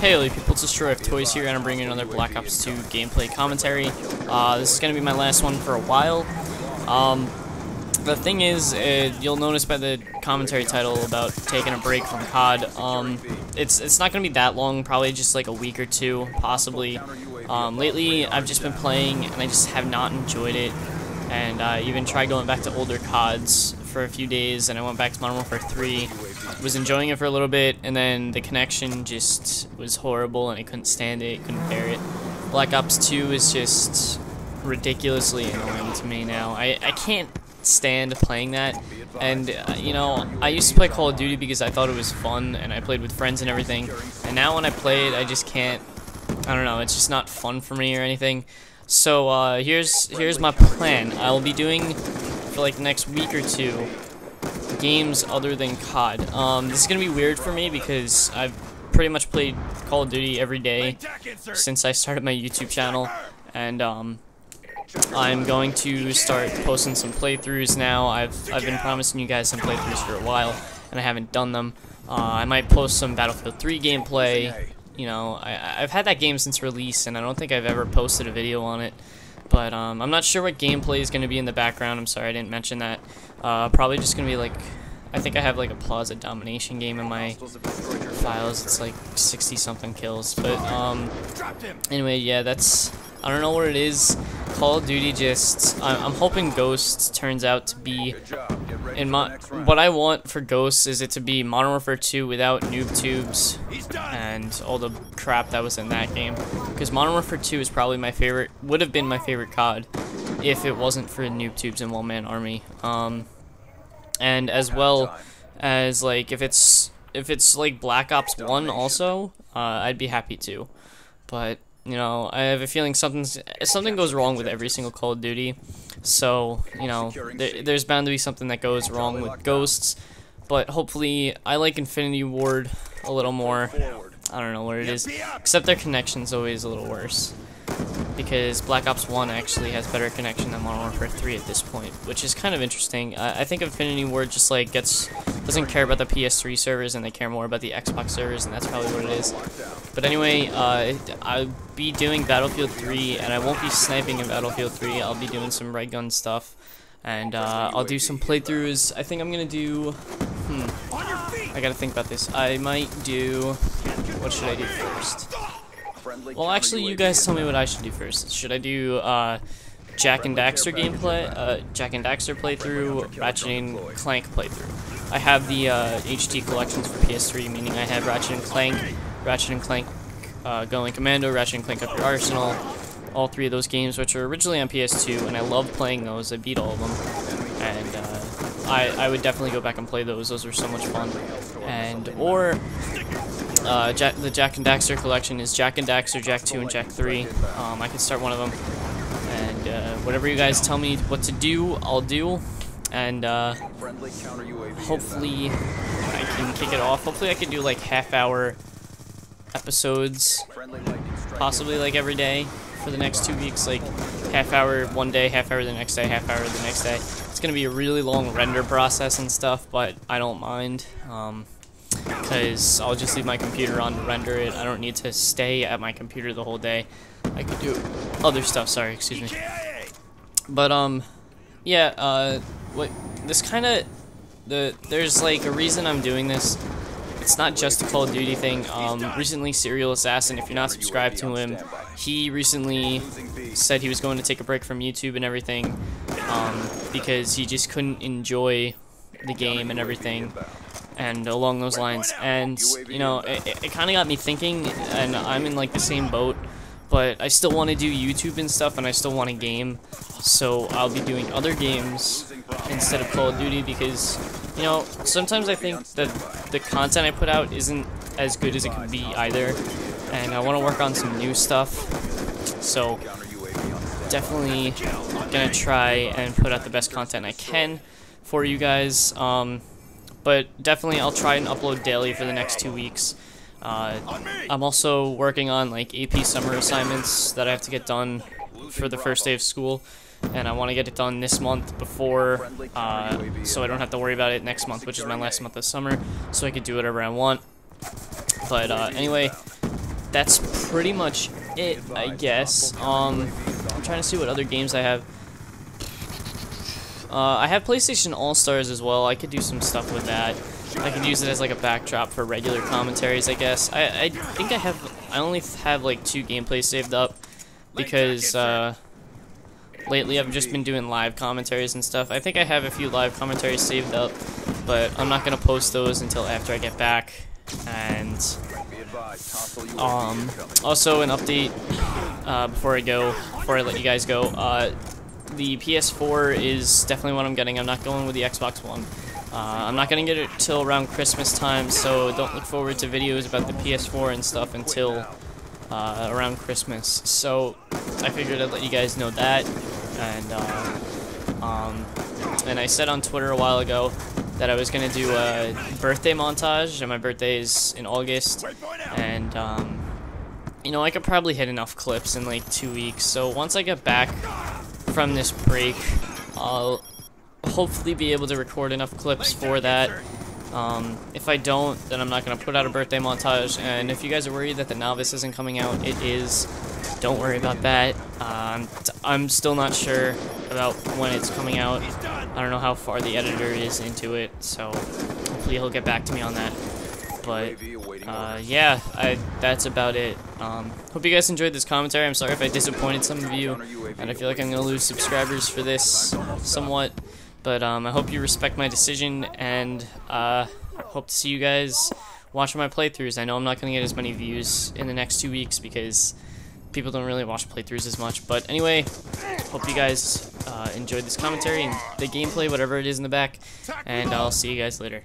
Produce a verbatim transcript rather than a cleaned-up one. Hey all you people, it's DestroyerOfToys here, and I'm bringing another Black Ops two gameplay commentary. Uh, this is going to be my last one for a while. Um, the thing is, uh, you'll notice by the commentary title about taking a break from C O D, um, it's, it's not going to be that long, probably just like a week or two, possibly. Um, lately, I've just been playing, and I just have not enjoyed it, and I uh, even tried going back to older C O Ds for a few days, and I went back to Modern Warfare three. Was enjoying it for a little bit, and then the connection just was horrible, and I couldn't stand it, couldn't bear it. Black Ops two is just ridiculously annoying to me now. I, I can't stand playing that, and uh, you know, I used to play Call of Duty because I thought it was fun, and I played with friends and everything, and now when I play it, I just can't, I don't know, it's just not fun for me or anything. So uh, here's, here's my plan. I'll be doing, for like the next week or two, games other than C O D. Um, this is gonna be weird for me because I've pretty much played Call of Duty every day since I started my YouTube channel, and um, I'm going to start posting some playthroughs now. I've I've been promising you guys some playthroughs for a while, and I haven't done them. Uh, I might post some Battlefield three gameplay. You know, I, I've had that game since release, and I don't think I've ever posted a video on it. But um, I'm not sure what gameplay is going to be in the background. I'm sorry I didn't mention that. Uh, probably just going to be like, I think I have like a Plaza Domination game in my files. It's like sixty something kills. But um, anyway, yeah, that's, I don't know what it is. Call of Duty just, I'm, I'm hoping Ghosts turns out to be, in my, what I want for Ghosts is it to be Modern Warfare two without noob tubes and all the crap that was in that game, because Modern Warfare two is probably my favorite, would have been my favorite C O D if it wasn't for noob tubes and one-man army, um, and as well as like if it's, if it's like Black Ops one also, uh, I'd be happy to, but you know, I have a feeling something's, something goes wrong with every single Call of Duty, so, you know, there, there's bound to be something that goes wrong with Ghosts, but hopefully, I like Infinity Ward a little more. I don't know what it is, except their connection's always a little worse, because Black Ops one actually has better connection than Modern Warfare three at this point, which is kind of interesting. Uh, I think Infinity Ward just, like, gets, doesn't care about the P S three servers, and they care more about the Xbox servers, and that's probably what it is. But anyway, uh, I'll be doing Battlefield three, and I won't be sniping in Battlefield three, I'll be doing some Ray Gun stuff, and uh, I'll do some playthroughs. I think I'm gonna do, hmm, I gotta think about this. I might do, what should I do first? Well, actually, you guys tell me what I should do first. Should I do uh, Jak and Daxter gameplay, uh, Jak and Daxter playthrough, Ratchet and Clank playthrough? I have the uh, H D collections for P S three, meaning I have Ratchet and Clank, Ratchet and Clank uh, Going Commando, Ratchet and Clank Up Your Arsenal, all three of those games, which are originally on P S two, and I love playing those. I beat all of them, and uh, I, I would definitely go back and play those. Those were so much fun. And or Uh, Jak, the Jak and Daxter collection is Jak and Daxter, Jak two, and Jak three. Um, I can start one of them, and uh, whatever you guys tell me what to do, I'll do, and uh, hopefully I can kick it off. Hopefully I can do like half-hour episodes, possibly like every day for the next two weeks, like half-hour one day, half-hour the next day, half-hour the next day. It's gonna be a really long render process and stuff, but I don't mind. Um, Because I'll just leave my computer on to render it. I don't need to stay at my computer the whole day. I could do other stuff, sorry, excuse me. But, um, yeah, uh, what, this kind of, the, there's, like, a reason I'm doing this. It's not just a Call of Duty thing. Um, recently, SeriialAssassiin, if you're not subscribed to him, he recently said he was going to take a break from YouTube and everything, um, because he just couldn't enjoy the game and everything, and along those lines, and you know, it, it kind of got me thinking, and I'm in like the same boat, but I still want to do YouTube and stuff, and I still want a game, so I'll be doing other games instead of Call of Duty, because you know, sometimes I think that the content I put out isn't as good as it could be either, and I want to work on some new stuff, so definitely gonna try and put out the best content I can for you guys. um, But definitely I'll try and upload daily for the next two weeks. Uh, I'm also working on like A P summer assignments that I have to get done for the first day of school. And I want to get it done this month before, uh, so I don't have to worry about it next month, which is my last month of summer. So I can do whatever I want. But uh, anyway, that's pretty much it, I guess. Um, I'm trying to see what other games I have. Uh, I have PlayStation All-Stars as well. I could do some stuff with that. I could use it as like a backdrop for regular commentaries, I guess. I, I think I have, I only have like two gameplays saved up because uh, lately I've just been doing live commentaries and stuff. I think I have a few live commentaries saved up, but I'm not gonna post those until after I get back. And um, also an update uh, before I go, before I let you guys go. Uh, the P S four is definitely what I'm getting. I'm not going with the Xbox One. Uh, I'm not gonna get it till around Christmas time, so don't look forward to videos about the P S four and stuff until uh, around Christmas. So I figured I'd let you guys know that. And uh, um, and I said on Twitter a while ago that I was gonna do a birthday montage, and my birthday is in August. And um, you know, I could probably hit enough clips in like two weeks. So once I get back from this break, I'll hopefully be able to record enough clips for that. Um, if I don't, then I'm not going to put out a birthday montage. And if you guys are worried that The Novice isn't coming out, it is. Don't worry about that. Um, I'm still not sure about when it's coming out. I don't know how far the editor is into it, so hopefully he'll get back to me on that. But uh, yeah, I, that's about it. Um, hope you guys enjoyed this commentary. I'm sorry if I disappointed some of you, and I feel like I'm going to lose subscribers for this somewhat. But um, I hope you respect my decision, and uh, hope to see you guys watching my playthroughs. I know I'm not going to get as many views in the next two weeks because people don't really watch playthroughs as much. But anyway, hope you guys uh, enjoyed this commentary and the gameplay, whatever it is in the back, and I'll see you guys later.